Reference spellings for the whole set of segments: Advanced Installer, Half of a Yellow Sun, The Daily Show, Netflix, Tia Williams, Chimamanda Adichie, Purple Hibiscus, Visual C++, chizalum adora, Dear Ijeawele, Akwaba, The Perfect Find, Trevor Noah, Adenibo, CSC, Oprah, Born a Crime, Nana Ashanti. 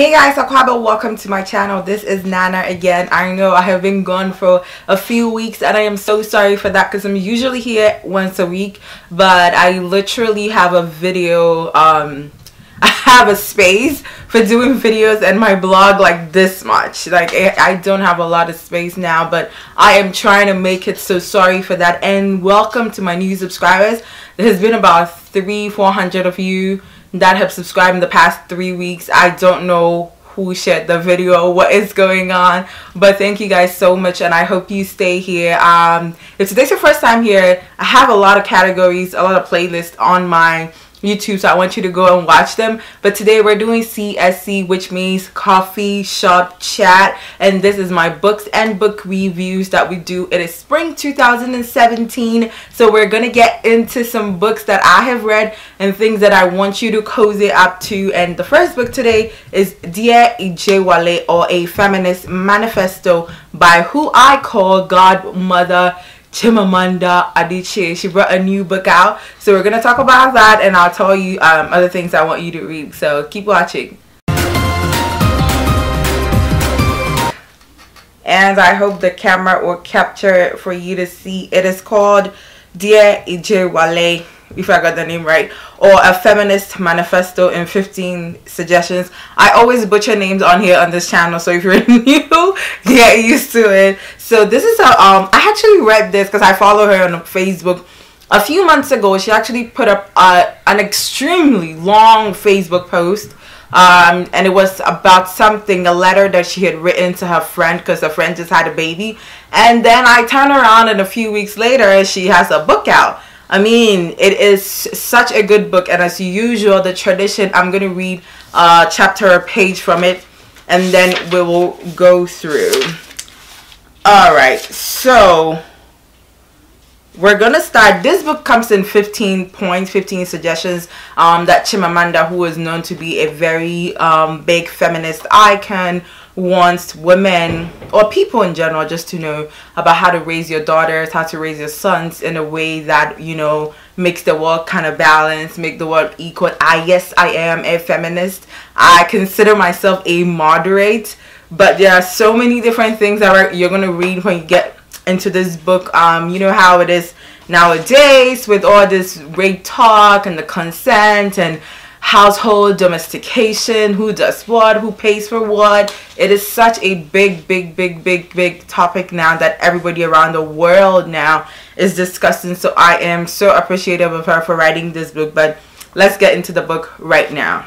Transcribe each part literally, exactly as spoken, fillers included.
Hey guys, Akwaba, welcome to my channel. This is Nana again. I know I have been gone for a few weeks and I am so sorry for that because I'm usually here once a week, but I literally have a video, um, I have a space for doing videos and my blog like this much. Like I don't have a lot of space now, but I am trying to make it, so sorry for that. And welcome to my new subscribers. There has been about three, four hundred of you that have subscribed in the past three weeks. I don't know who shared the video or what is going on, but thank you guys so much and I hope you stay here. Um if today's your first time here, I have a lot of categories, a lot of playlists on my YouTube, so I want you to go and watch them. But today we're doing C S C, which means coffee shop chat, and this is my books and book reviews that we do. It is spring two thousand seventeen, so we're gonna get into some books that I have read and things that I want you to cozy up to. And the first book today is Dear Ijeawele, or A Feminist Manifesto, by who I call Godmother Chimamanda Adichie. She brought a new book out, so we're gonna talk about that, and I'll tell you um, other things I want you to read, so keep watching. And I hope the camera will capture it for you to see. It is called Dear Ijeawele, if I got the name right, or A Feminist Manifesto in fifteen Suggestions. I always butcher names on here on this channel, so if you're new, get used to it. So this is a um I actually read this because I follow her on Facebook. A few months ago she actually put up uh, an extremely long Facebook post, um and it was about something, a letter that she had written to her friend because her friend just had a baby. And then I turn around and a few weeks later she has a book out. I mean, it is such a good book, and as usual, the tradition, I'm going to read a chapter or page from it, and then we will go through. Alright, so we're going to start. This book comes in fifteen points, fifteen suggestions, um, that Chimamanda, who is known to be a very um, big feminist icon, wants women or people in general just to know about how to raise your daughters, how to raise your sons in a way that, you know, makes the world kind of balanced, make the world equal. I, yes, I am a feminist. I consider myself a moderate, but there are so many different things that you're going to read when you get into this book. Um, you know how it is nowadays with all this rape talk and the consent and household domestication, who does what, who pays for what. It is such a big big big big big topic now that everybody around the world now is discussing, so I am so appreciative of her for writing this book. But let's get into the book right now.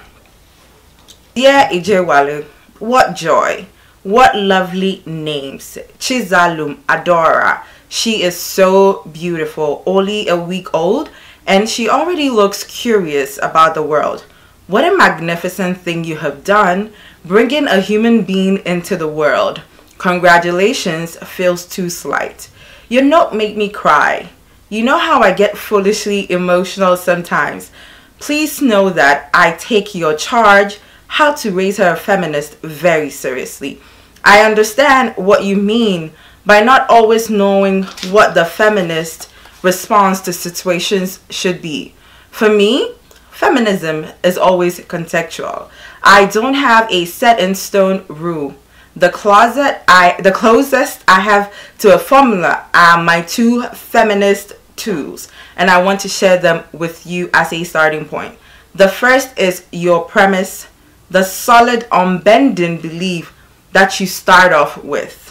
Dear Ijeawele, what joy, what lovely names. Chizalum Adora, she is so beautiful, only a week old, and she already looks curious about the world. What a magnificent thing you have done, bringing a human being into the world. Congratulations feels too slight. Your note made me cry. You know how I get foolishly emotional sometimes. Please know that I take your charge, how to raise her a feminist, very seriously. I understand what you mean by not always knowing what the feminist response to situations should be. For me, feminism is always contextual. I don't have a set in stone rule. The closet I the closest I have to a formula are my two feminist tools, and I want to share them with you as a starting point. The first is your premise, the solid unbending belief that you start off with.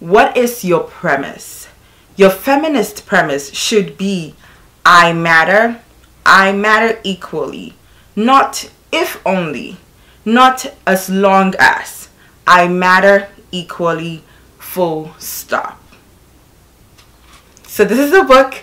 What is your premise? Your feminist premise should be, I matter, I matter equally, not if only, not as long as. I matter equally, full stop. So this is a book.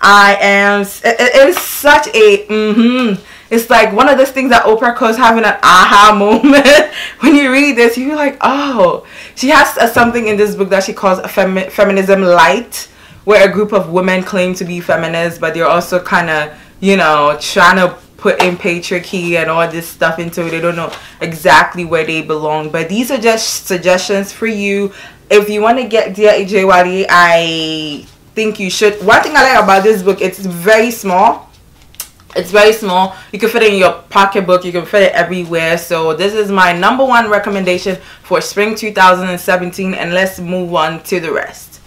I am, it, it is such a, mm-hmm. It's like one of those things that Oprah calls having an aha moment. When you read this, you're like, oh. She has a, something in this book that she calls a femi feminism light, where a group of women claim to be feminists, but they're also kind of, you know, trying to put in patriarchy and all this stuff into it. They don't know exactly where they belong. But these are just suggestions for you. If you want to get Dear Ijeawele, I think you should. One thing I like about this book, it's very small. It's very small. You can fit it in your pocketbook. You can fit it everywhere. So this is my number one recommendation for spring two thousand seventeen. And let's move on to the rest.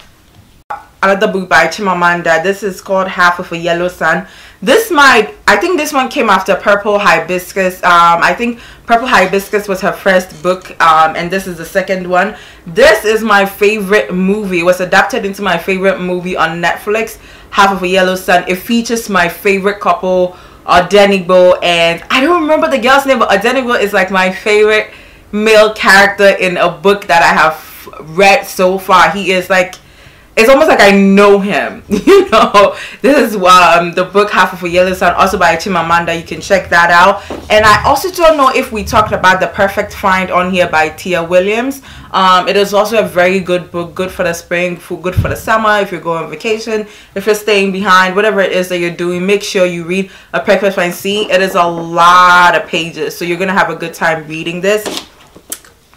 Another book by Chimamanda. This is called Half of a Yellow Sun. This might, I think this one came after Purple Hibiscus. Um, I think Purple Hibiscus was her first book, um, and this is the second one. This is my favorite movie. It was adapted into my favorite movie on Netflix, Half of a Yellow Sun. It features my favorite couple, Adenibo, and I don't remember the girl's name, but Adenibo is like my favorite male character in a book that I have read so far. He is like, it's almost like I know him, you know. This is um, the book Half of a Yellow Sun, also by Chimamanda. You can check that out. And I also don't know if we talked about The Perfect Find on here by Tia Williams. Um, it is also a very good book, good for the spring, good for the summer, if you're going on vacation, if you're staying behind, whatever it is that you're doing, make sure you read A Perfect Find. See, it is a lot of pages, so you're going to have a good time reading this.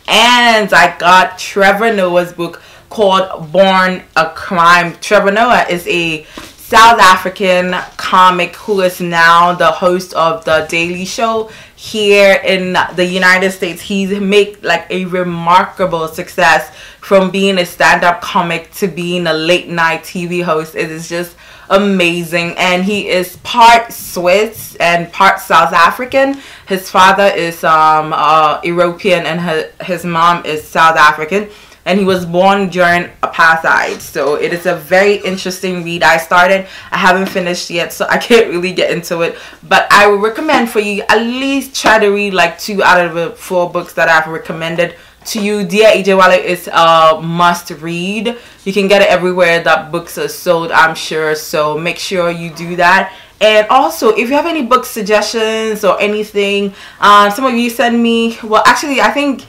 And I got Trevor Noah's book, called Born a Crime. Trevor Noah is a South African comic who is now the host of The Daily Show here in the United States. He's made like a remarkable success from being a stand-up comic to being a late-night T V host. It is just amazing, and he is part Swiss and part South African. His father is um uh, European, and her, his mom is South African. And he was born during apartheid. So it is a very interesting read. I started. I haven't finished yet, so I can't really get into it. But I would recommend for you at least try to read like two out of the four books that I've recommended to you. Dear Ijeawele is a must read. You can get it everywhere that books are sold, I'm sure. So make sure you do that. And also, if you have any book suggestions or anything, uh, some of you send me, well, actually, I think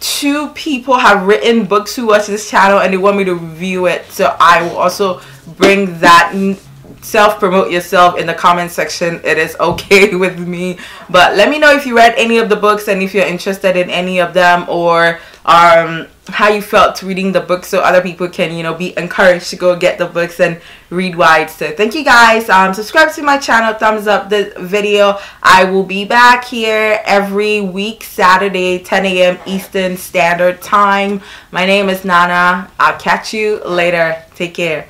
two people have written books who watch this channel and they want me to review it, so I will also bring that. Self-promote yourself in the comment section. It is okay with me, but let me know if you read any of the books and if you're interested in any of them, or um how you felt reading the book, so other people can, you know, be encouraged to go get the books and read wide. So thank you guys. Um subscribe to my channel, thumbs up this video. I will be back here every week, Saturday, ten A M Eastern Standard Time. My name is Nana. I'll catch you later. Take care.